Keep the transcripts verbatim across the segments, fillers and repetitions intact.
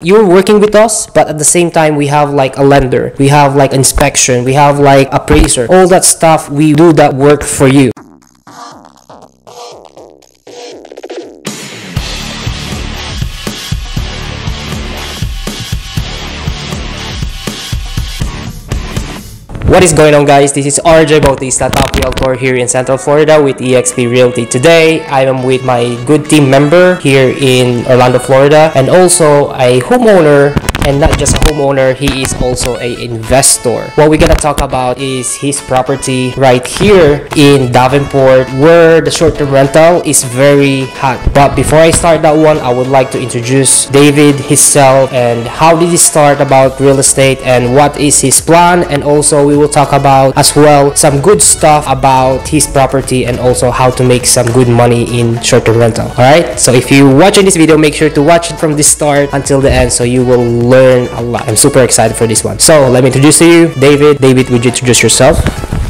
You're working with us, but at the same time, we have like a lender, we have like inspection, we have like appraiser, all that stuff. We do that work for you. What is going on, guys? This is R J Bautista, top realtor here in Central Florida with E X P Realty. Today, I am with my good team member here in Orlando, Florida, and also a homeowner. And not just a homeowner, he is also an investor. What we're gonna talk about is his property right here in Davenport, where the short-term rental is very hot. But before I start that one, I would like to introduce David himself and how did he start about real estate and what is his plan. And also we will talk about as well some good stuff about his property and also how to make some good money in short-term rental. All right, so if you're watching this video, make sure to watch it from the start until the end so you will learn Learn a lot. I'm super excited for this one. So let me introduce to you David. David, would you introduce yourself?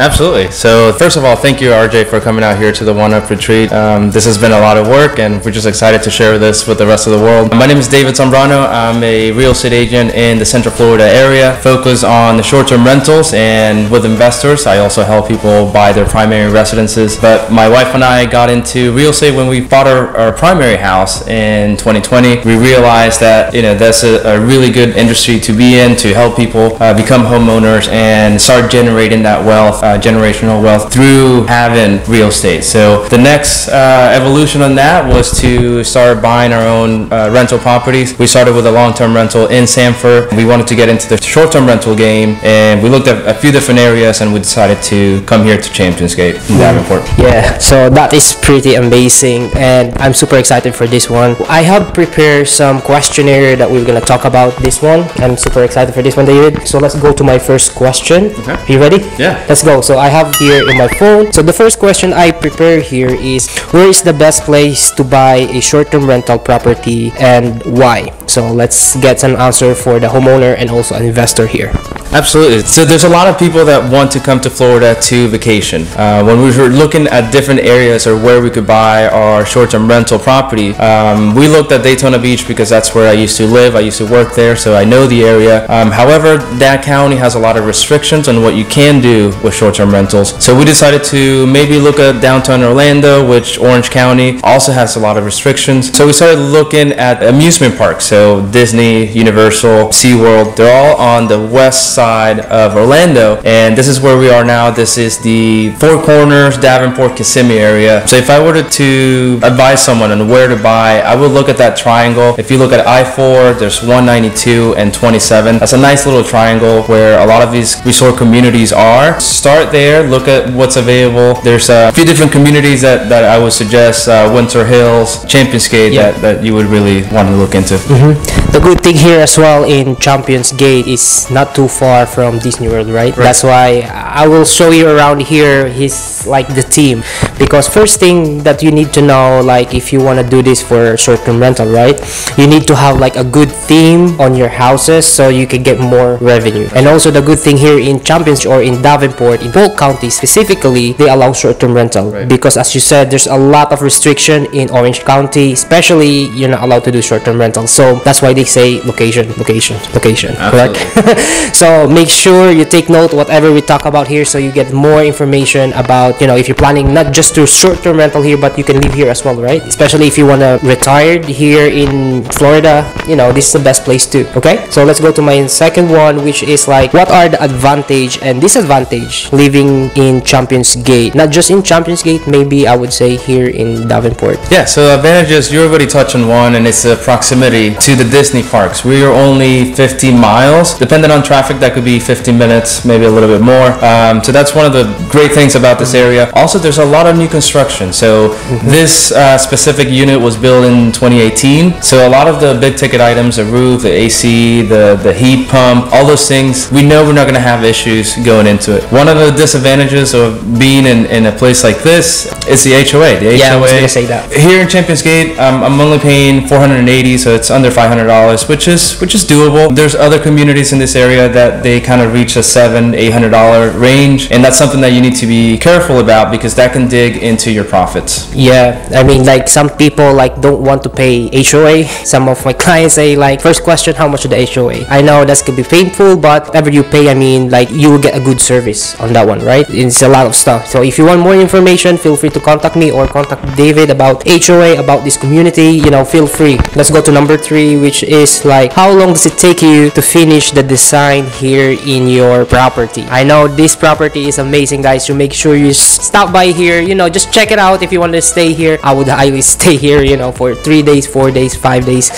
Absolutely. So first of all, thank you, R J, for coming out here to the One Up Retreat. Um, this has been a lot of work, and we're just excited to share this with the rest of the world. My name is David Zambrano. I'm a real estate agent in the Central Florida area, focused on the short-term rentals and with investors. I also help people buy their primary residences. But my wife and I got into real estate when we bought our, our primary house in twenty twenty. We realized that, you know, that's a, a really good industry to be in, to help people uh, become homeowners and start generating that wealth. Uh, generational wealth through having real estate. So the next uh, evolution on that was to start buying our own uh, rental properties. We started with a long-term rental in Sanford. We wanted to get into the short-term rental game, and we looked at a few different areas, and we decided to come here to Champions Gate in Davenport. Yeah, so that is pretty amazing, and I'm super excited for this one. I have prepared some questionnaire that we're gonna talk about this one. I'm super excited for this one, David. So let's go to my first question. Okay. Are you ready? Yeah. Let's go. So I have here in my phone. So the first question I prepare here is, where is the best place to buy a short-term rental property and why? So let's get some answer for the homeowner and also an investor here. Absolutely. So there's a lot of people that want to come to Florida to vacation. Uh, when we were looking at different areas or where we could buy our short-term rental property, um, we looked at Daytona Beach because that's where I used to live. I used to work there, so I know the area. Um, however, that county has a lot of restrictions on what you can do with short-term rentals. So we decided to maybe look at downtown Orlando, which Orange County also has a lot of restrictions. So we started looking at amusement parks. So Disney, Universal, SeaWorld, they're all on the west side Side of Orlando, and this is where we are now. This is the Four Corners, Davenport, Kissimmee area. So if I were to advise someone on where to buy, I would look at that triangle. If you look at I four, there's one ninety-two and twenty-seven. That's a nice little triangle where a lot of these resort communities are. Start there, look at what's available. There's a few different communities that, that I would suggest, uh, Winter Hills, Champions Gate, yeah. that, that you would really want to look into. Mm-hmm. The good thing here as well in Champions Gate is not too far from Disney World, right? right? That's why I will show you around here. He's like the team, because first thing that you need to know, like if you want to do this for short-term rental, right? You need to have like a good theme on your houses so you can get more revenue. And also the good thing here in Champions or in Davenport, in Polk County specifically, they allow short-term rental, right? Because as you said, there's a lot of restriction in Orange County, especially you're not allowed to do short-term rental. So that's why they say location, location, location. Correct? So make sure you take note whatever we talk about here so you get more information about, you know, if you're planning not just to short-term rental here, but you can live here as well, right? Especially if you want to retire here in Florida, you know, this is the best place too. Okay, so let's go to my second one, which is like, what are the advantage and disadvantage living in Champions Gate? Not just in Champions Gate, maybe I would say here in Davenport. Yeah, so advantages, you're already touching one, and it's the proximity to the Disney parks. We are only fifty miles, depending on traffic that could be fifteen minutes, maybe a little bit more. Um, so that's one of the great things about this area. Also, there's a lot of new construction. So mm-hmm. this uh, specific unit was built in twenty eighteen. So a lot of the big ticket items, the roof, the A C, the, the heat pump, all those things, we know we're not gonna have issues going into it. One of the disadvantages of being in, in a place like this is the H O A. The yeah, H O A. I was gonna say that. Here in Champions Gate, um, I'm only paying four hundred eighty dollars, so it's under five hundred dollars dollars, which is which is doable. There's other communities in this area that they kind of reach a seven, eight hundred dollar range, and that's something that you need to be careful about because that can dig into your profits. Yeah, I mean, like some people like don't want to pay H O A. Some of my clients say like, first question, how much is the H O A? I know that's could be painful, but whatever you pay, I mean, like you will get a good service on that one, right? It's a lot of stuff. So if you want more information, feel free to contact me or contact David about H O A, about this community, you know, feel free. Let's go to number three, which is like, how long does it take you to finish the design here in your property? I know this property is amazing, guys, so make sure you stop by here, you know, just check it out. If you want to stay here, I would highly stay here, you know, for three days, four days, five days,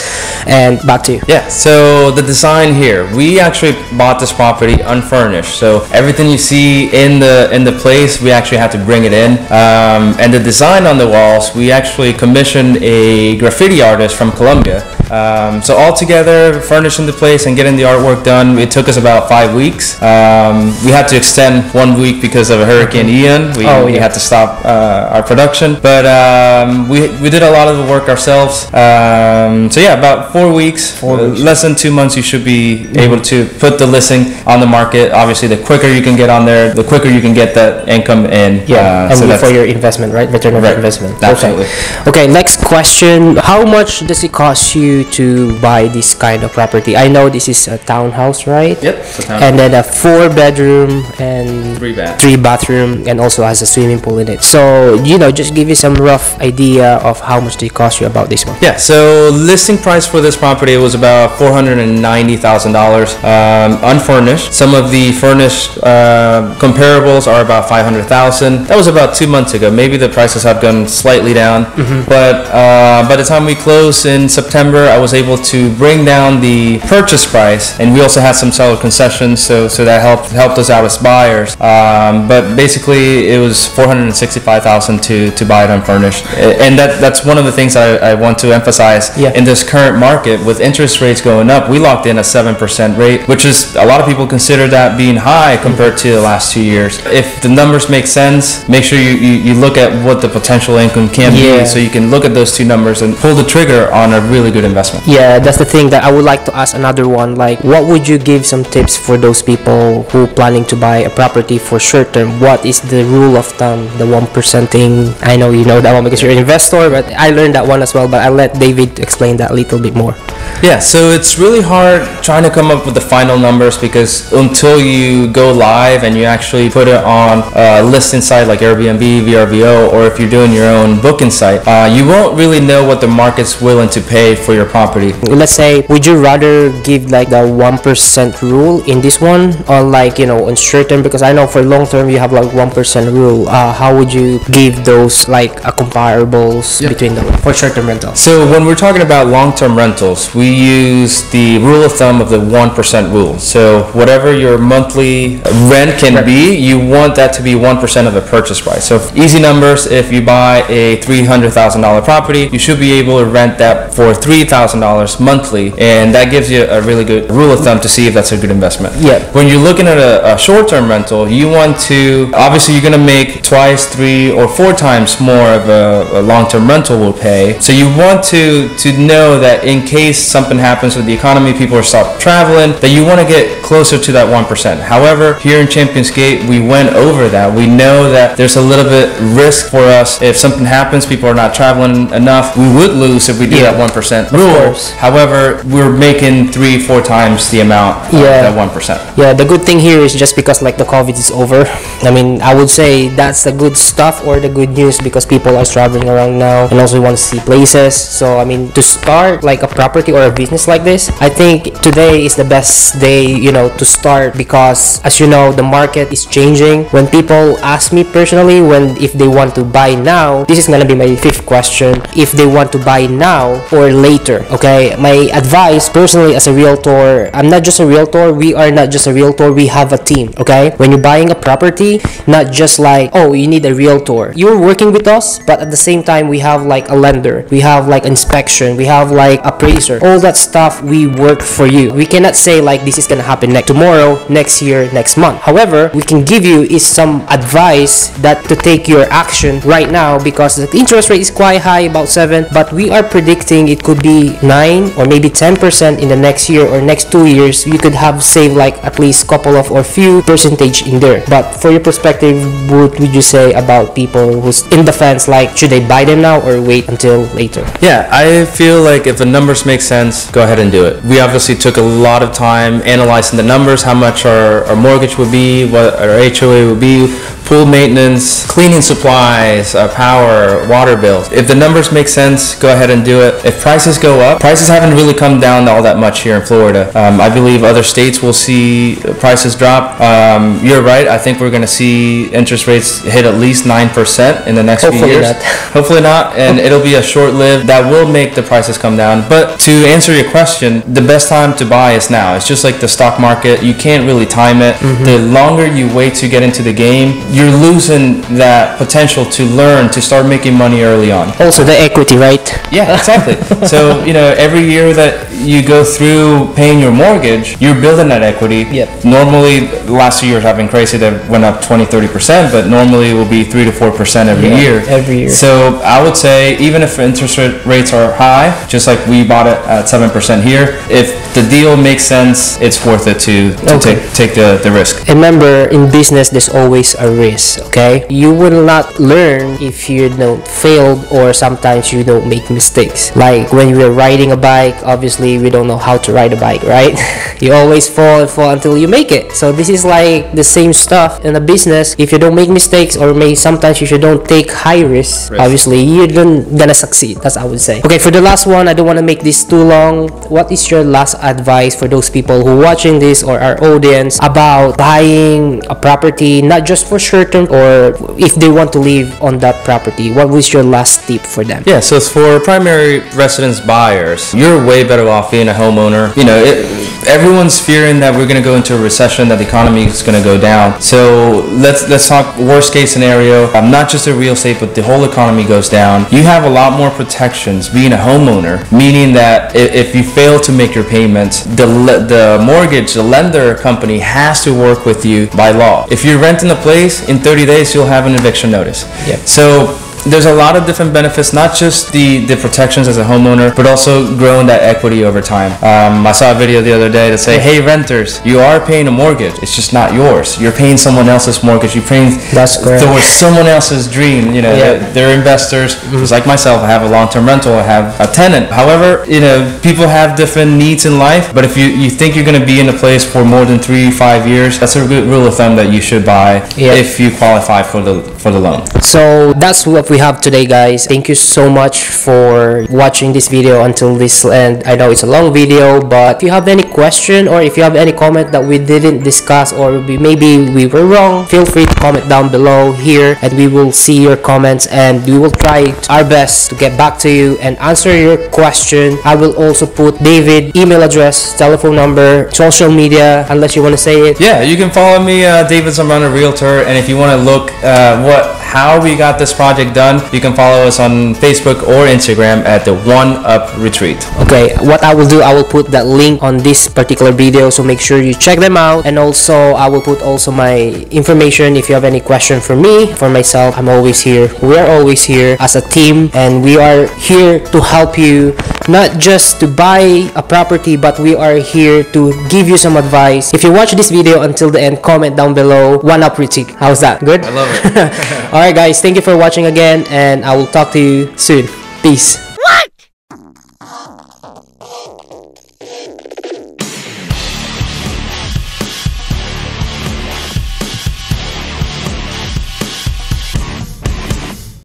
and back to you. Yeah, so the design here, we actually bought this property unfurnished, so everything you see in the in the place, we actually had to bring it in, um, and the design on the walls, we actually commissioned a graffiti artist from Colombia. Um, so all together, furnishing the place and getting the artwork done, it took us about five weeks. Um, we had to extend one week because of a Hurricane Ian. We, oh, we yeah. had to stop uh, our production, but um, we, we did a lot of the work ourselves. Um, so yeah, about four weeks, four uh, weeks. Less than two months, you should be mm-hmm. able to put the listing on the market. Obviously, the quicker you can get on there, the quicker you can get that income in. Yeah, uh, and so for your investment, right? Return on right. investment. Absolutely. Okay, next question. How much does it cost you to buy this kind of property? I know this is a townhouse, right? Yep, it's a townhouse. And then a four bedroom and three, bath. three bathroom, and also has a swimming pool in it. So, you know, just give you some rough idea of how much they cost you about this one. Yeah, so listing price for this property was about four hundred ninety thousand dollars, um, unfurnished. Some of the furnished uh, comparables are about five hundred thousand dollars. That was about two months ago. Maybe the prices have gone slightly down, mm-hmm. but uh, by the time we close in September, I was able to bring down the purchase price, and we also had some seller concessions, so so that helped helped us out as buyers. Um, but basically, it was four hundred sixty-five thousand dollars to to buy it unfurnished, and that that's one of the things I, I want to emphasize yeah. in this current market with interest rates going up. We locked in a seven percent rate, which is a lot of people consider that being high compared to the last two years. If the numbers make sense, make sure you you, you look at what the potential income can yeah. be, so you can look at those two numbers and pull the trigger on a really good investment. Investment. Yeah, that's the thing that I would like to ask another one. Like, what would you give some tips for those people who are planning to buy a property for short term? What is the rule of thumb, the one percent thing? I know you know that one because you're an investor, but I learned that one as well. But I'll let David explain that a little bit more. Yeah, so it's really hard trying to come up with the final numbers because until you go live and you actually put it on a listing site like Airbnb, V R B O, or if you're doing your own booking site, uh, you won't really know what the market's willing to pay for your property. Let's say, would you rather give like the one percent rule in this one, or like, you know, on short term? Because I know for long term you have like one percent rule. Uh, how would you give those like a comparables yeah. between them for short term rentals? So when we're talking about long term rentals, we use the rule of thumb of the one percent rule. So whatever your monthly rent can right. be, you want that to be one percent of the purchase price. So easy numbers: if you buy a three hundred thousand dollar property, you should be able to rent that for three thousand. thousand dollars monthly, and that gives you a really good rule of thumb to see if that's a good investment. Yeah. When you're looking at a, a short-term rental, you want to obviously you're gonna make twice, three, or four times more of a, a long-term rental will pay. So you want to to know that in case something happens with the economy, people are stopped traveling, that you want to get closer to that one percent. However, here in Champions Gate, we went over that. We know that there's a little bit risk for us if something happens. People are not traveling enough. We would lose if we do yeah. that one percent. However, we're making three, four times the amount of yeah. that one percent. Yeah, the good thing here is just because like the COVID is over. I mean, I would say that's the good stuff or the good news because people are traveling around now and also want to see places. So I mean, to start like a property or a business like this, I think today is the best day, you know, to start because as you know, the market is changing. When people ask me personally when if they want to buy now, this is gonna be my fifth question. If they want to buy now or later. Okay, my advice personally as a realtor, I'm not just a realtor, we are not just a realtor, we have a team. Okay, when you're buying a property, not just like, oh, you need a realtor, you're working with us, but at the same time we have like a lender, we have like inspection, we have like appraiser, all that stuff, we work for you. We cannot say like this is gonna happen next tomorrow, next year, next month. However, we can give you is some advice that to take your action right now, because the interest rate is quite high, about seven, but we are predicting it could be nine or maybe ten percent in the next year or next two years. You could have saved like at least couple of or few percentage in there. But for your perspective, what would you say about people who's in the fence, like should they buy them now or wait until later? Yeah, I feel like if the numbers make sense, go ahead and do it. We obviously took a lot of time analyzing the numbers, how much our, our mortgage would be, what our H O A would be, pool maintenance, cleaning supplies, uh, power, water bills. If the numbers make sense, go ahead and do it. If prices go up, prices haven't really come down all that much here in Florida. Um, I believe other states will see prices drop. Um, you're right. I think we're going to see interest rates hit at least nine percent in the next Hopefully few years. Not. Hopefully not. And it'll be a short-lived. That will make the prices come down. But to answer your question, the best time to buy is now. It's just like the stock market. You can't really time it. Mm-hmm. The longer you wait to get into the game, you're losing that potential to learn, to start making money early on. Also the equity, right? Yeah, exactly. So, you know, every year that you go through paying your mortgage, you're building that equity. Yep. Normally, the last few years have been crazy. That went up twenty, thirty percent, but normally it will be three to four percent every yeah, year. Every year. So I would say, even if interest rates are high, just like we bought it at seven percent here, if the deal makes sense, it's worth it to, to okay. take, take the, the risk. Remember, in business, there's always a risk. Okay, you will not learn if you don't fail, or sometimes you don't make mistakes. Like when we are riding a bike, obviously we don't know how to ride a bike, right? You always fall and fall until you make it. So this is like the same stuff in a business. If you don't make mistakes, or maybe sometimes if you don't take high risks, risk. obviously you're gonna succeed. That's what I would say. Okay, for the last one, I don't want to make this too long. What is your last advice for those people who are watching this or our audience about buying a property, not just for sure, or if they want to live on that property? What was your last tip for them? Yeah, so it's for primary residence buyers. You're way better off being a homeowner. You know, it, everyone's fearing that we're going to go into a recession, that the economy is going to go down. So let's let's talk worst case scenario. Um, not just the real estate, but the whole economy goes down. You have a lot more protections being a homeowner, meaning that if you fail to make your payments, the the mortgage, the lender company has to work with you by law. If you're renting a place, in thirty days, you'll have an eviction notice. Yep. So there's a lot of different benefits, not just the, the protections as a homeowner, but also growing that equity over time. Um, I saw a video the other day that say, hey, renters, you are paying a mortgage. It's just not yours. You're paying someone else's mortgage. You're paying That's towards someone else's dream. You know, yeah. they're, they're investors. Mm-hmm. Just like myself, I have a long-term rental. I have a tenant. However, you know, people have different needs in life, but if you, you think you're going to be in a place for more than three, five years, that's a good rule of thumb that you should buy yeah. if you qualify for the, for the loan. So that's what we we have today, guys. Thank you so much for watching this video until this end. I know it's a long video, but if you have any question or if you have any comment that we didn't discuss, or we, maybe we were wrong, feel free to comment down below here, and we will see your comments and we will try our best to get back to you and answer your question. I will also put David's email address, telephone number, social media, unless you want to say it. Yeah, you can follow me, uh, David Zambrano Realtor, and if you want to look uh, what how we got this project done, you can follow us on Facebook or Instagram at the One Up Retreat. Okay, what I will do, I will put that link on this particular video, so make sure you check them out. And also, I will put also my information if you have any question for me, for myself. I'm always here. We are always here as a team, and we are here to help you, not just to buy a property, but we are here to give you some advice. If you watch this video until the end, comment down below One Up Retreat. How's that? Good? I love it. Alright guys, thank you for watching again, and I will talk to you soon. Peace.